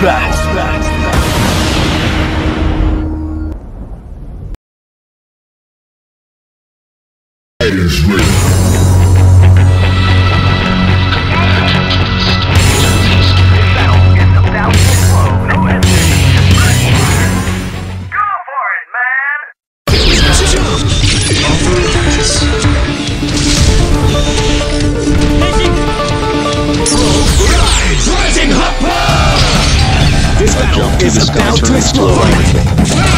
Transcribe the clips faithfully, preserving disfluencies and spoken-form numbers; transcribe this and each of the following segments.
flashback. It's about to explode. Fire!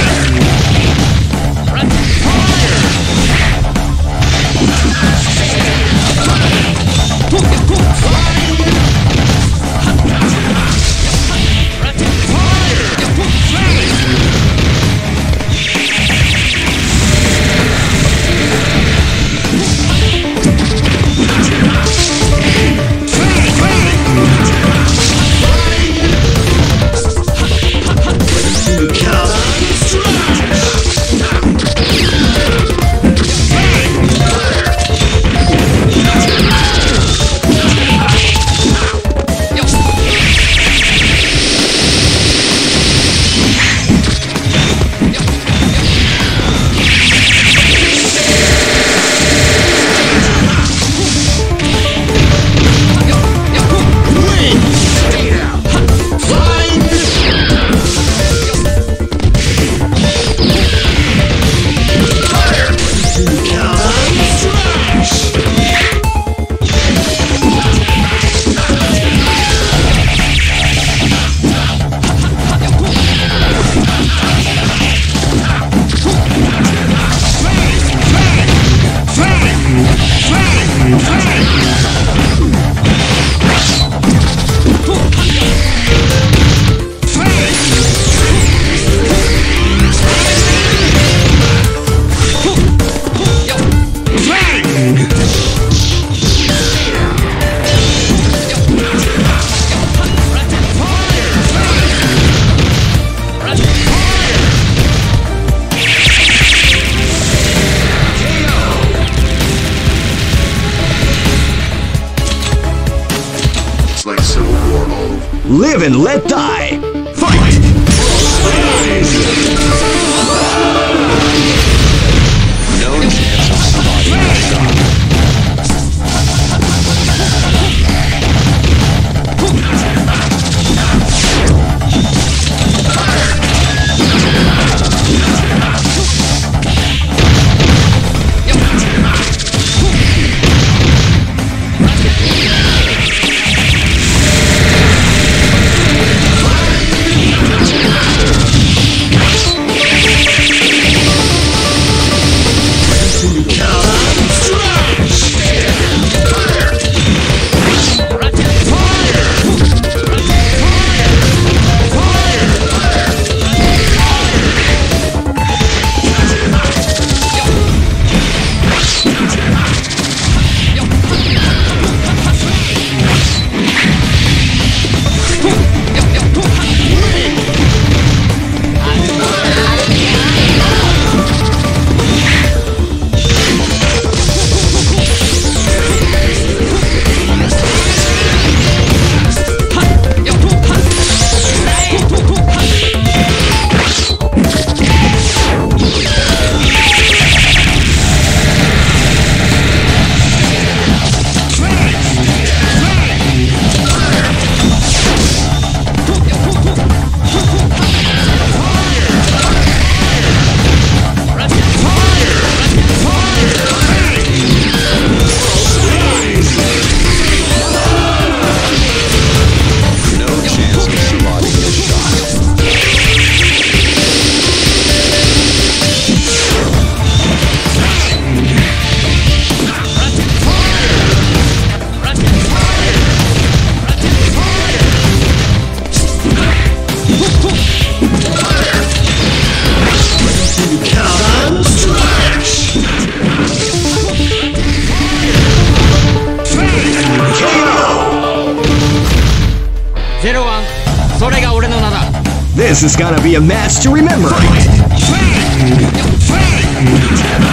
Live and let die! Fight! No chance of somebody This is gonna be a match to remember. Fight. Fight. Fight.